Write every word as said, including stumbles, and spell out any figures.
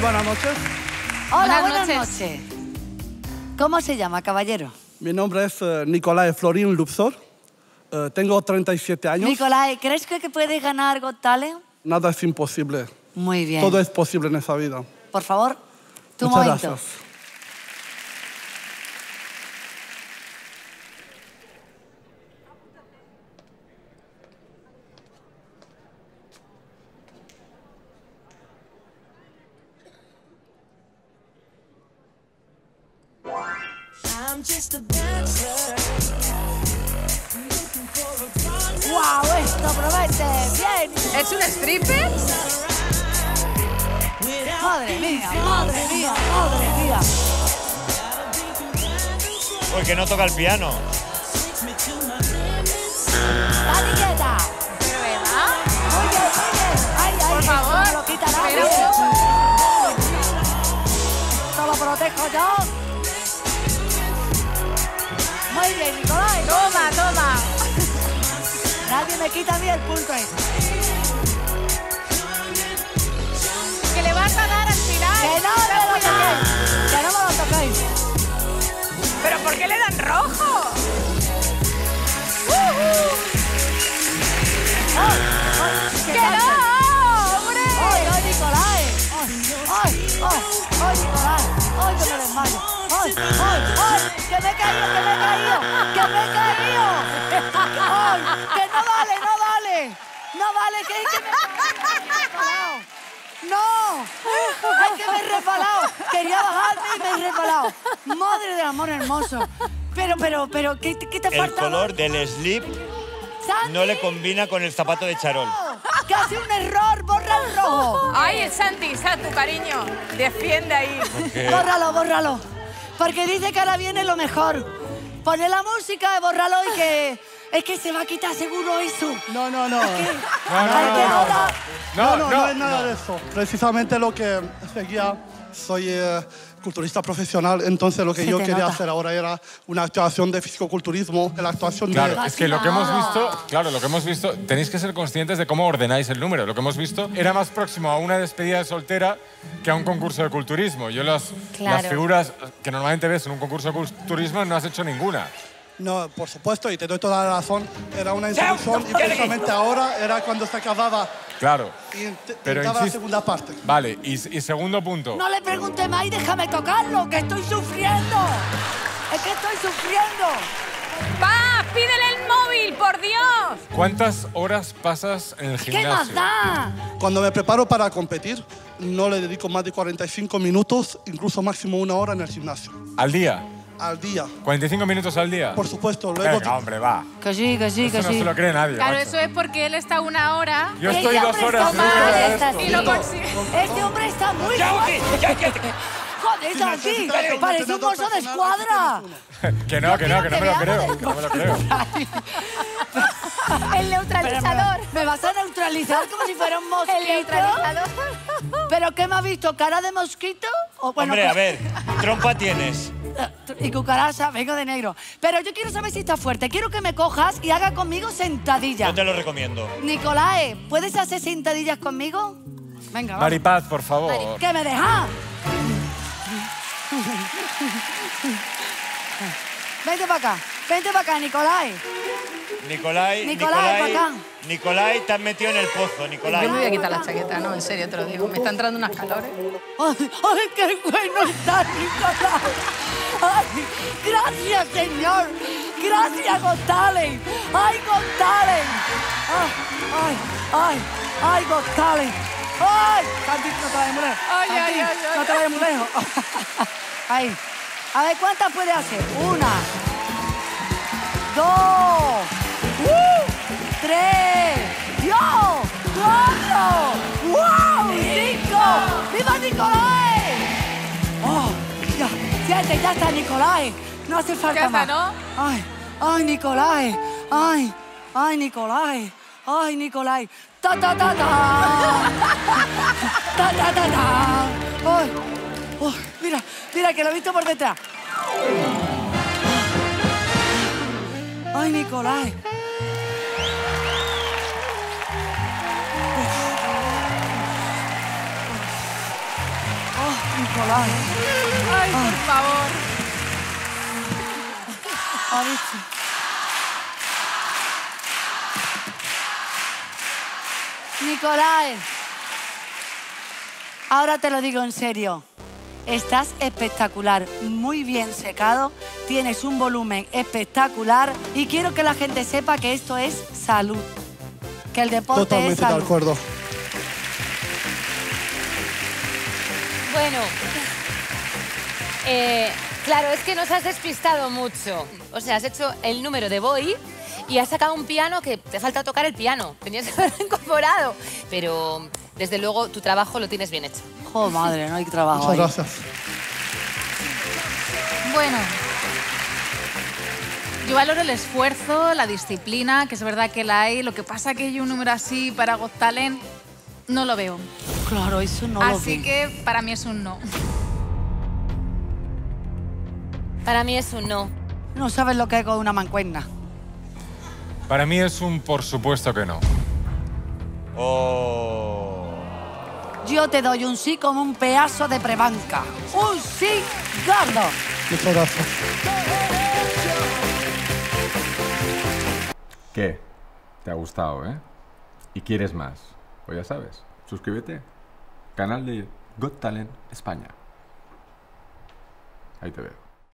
Muy buenas noches. Hola, buenas, buenas noches. noches. ¿Cómo se llama, caballero? Mi nombre es uh, Nicolae Florin Lupsor. Uh, tengo treinta y siete años. Nicolae, ¿crees que puedes ganar Got Talent? Nada es imposible. Muy bien. Todo es posible en esa vida. Por favor, tu Muchas momento. Gracias. ¡Wow! Esto promete bien. ¿Es un stripper? Madre mía, madre mía, madre mía. Porque no toca el piano. ¡La etiqueta! ¿Verdad? Muy bien, muy bien. Ay, ay, por favor, no lo quita nadie. Esto lo protejo yo. Muy bien, Nicolae. Toma, toma. Nadie me quita a mí el punto ese. Que le vas a dar al final. Que no me lo toquéis. Que no me lo toquéis. ¿Pero por qué le dan rojo? ¡Uh-huh! ¡Ay, ay, que no! ¡Hombre! ¡Ay, ay, Nicolae! ¡Ay, ay, ay, Nicolae! ¡Ay, que me desmayo! ¡Ay, ay, ay! ¡Que me he caído, que me he caído! ¡Que me he caído! ¡Ay! ¡Que no vale, no vale! ¡No vale! ¡Que, que me he ¡No! ¡Ay, que me he resbalado! Quería bajarme y me he resbalado. ¡Madre del amor hermoso! Pero, pero, pero, ¿qué, qué te falta? El color del slip no le combina con el zapato de charol. ¡Que hace un error! ¡Borra el rojo! ¡Ay, el Santi! ¡Santi, cariño! ¡Defiende ahí! Okay. ¡Bórralo, bórralo! Porque dice que ahora viene lo mejor. Poné la música, bórralo y que... Es que se va a quitar seguro eso. No, no, no. Es que... no, no, no, no, no, no, no, no, no, no es nada de eso. Precisamente lo que seguía... Soy eh, culturista profesional, entonces lo que se yo quería nota. hacer ahora era una actuación de fisicoculturismo, la actuación claro, de... Claro, es que lo que hemos visto, claro, lo que hemos visto, tenéis que ser conscientes de cómo ordenáis el número. Lo que hemos visto era más próximo a una despedida de soltera que a un concurso de culturismo. Yo las, claro. las figuras que normalmente ves en un concurso de culturismo no has hecho ninguna. No, por supuesto, y te doy toda la razón. Era una instrucción y precisamente ahora era cuando se acababa. Claro. Y pero estaba la segunda parte. Vale, y, y segundo punto. No le pregunte más y déjame tocarlo, que estoy sufriendo. Es que estoy sufriendo. ¡Va! ¡Pídele el móvil, por Dios! ¿Cuántas horas pasas en el gimnasio? ¿Qué más da? Cuando me preparo para competir, no le dedico más de cuarenta y cinco minutos, incluso máximo una hora en el gimnasio. ¿Al día? Al día. ¿cuarenta y cinco minutos al día? Por supuesto. Luego Venga, hombre, va. Que sí, que sí, que sí. Eso no se lo cree nadie. Claro, macho. Eso es porque él está una hora. Yo estoy dos horas. Y lo consigo. Este hombre está muy fuerte. ¡Joder, está así! ¡Parece un bolso de escuadra! Que no, que no, que no me lo creo. Que no me lo creo. El neutralizador. ¿Me vas a neutralizar como si fuera un mosquito? El neutralizador. ¿Pero qué me has visto? ¿Cara de mosquito? Hombre, a ver, trompa tienes. Y cucaracha, vengo de negro. Pero yo quiero saber si está fuerte. Quiero que me cojas y haga conmigo sentadilla. Yo te lo recomiendo. Nicolae, ¿puedes hacer sentadillas conmigo? Venga, vamos. Maripaz, por favor. Mari... ¡Que me deja! Vente para acá. Vente para acá, Nicolae. Nicolae, Nicolae, Nicolae, para acá. Nicolae, te has metido en el pozo, Nicolae. Yo me voy a quitar la chaqueta, no, en serio, te lo digo. Me está entrando unas calores. ¡Ay, ay qué bueno está, Nicolae! Ay, ¡gracias, señor! ¡Gracias, Got Talent! ¡Ay, Got Talent! ¡Ay, ay, ay! ¡Ay, Got Talent! ¡Ay! Cantín, no te vayas muy lejos. ¡Ay, ay, ay! ¡No te vayas muy lejos! Ahí. A ver, ¿cuántas puede hacer? Una. Dos. ¡Uh! Tres. ¡Yo! ¡Cuatro! ¡Wow! ¡Cinco! ¡Viva Nicolae! ¡Oh! Ya, siete, ya está, Nicolae. No hace falta más. Ya está, ¿no? Ay, ay, Nicolae. Ay, ay, Nicolae. Ay, Nicolae. Ta ta ta ta. Ta ta ta ta. Ay. Oh, mira, mira que lo he visto por detrás. Ay, Nicolae. Nicolae. Ay, por favor. Ha dicho. Nicolae, ahora te lo digo en serio. Estás espectacular, muy bien secado, tienes un volumen espectacular y quiero que la gente sepa que esto es salud, que el deporte Totalmente es salud. Totalmente de acuerdo. Bueno, eh, claro, es que nos has despistado mucho. O sea, has hecho el número de Boy y has sacado un piano que te falta tocar el piano. Tenías que haberlo incorporado, pero desde luego tu trabajo lo tienes bien hecho. ¡Oh, madre! No hay trabajo. Muchas gracias. Bueno, yo valoro el esfuerzo, la disciplina, que es verdad que la hay. Lo que pasa es que hay un número así para Got Talent, no lo veo. Claro, eso no lo veo. Así que para mí es un no. Para mí es un no. No sabes lo que es con una mancuerna. Para mí es un por supuesto que no. Oh. Yo te doy un sí como un pedazo de prebanca. ¡Un sí gordo! Muchas gracias. ¿Qué? Te ha gustado, ¿eh? ¿Y quieres más? Pues ya sabes, suscríbete. Canal de Got Talent España. Ahí te veo.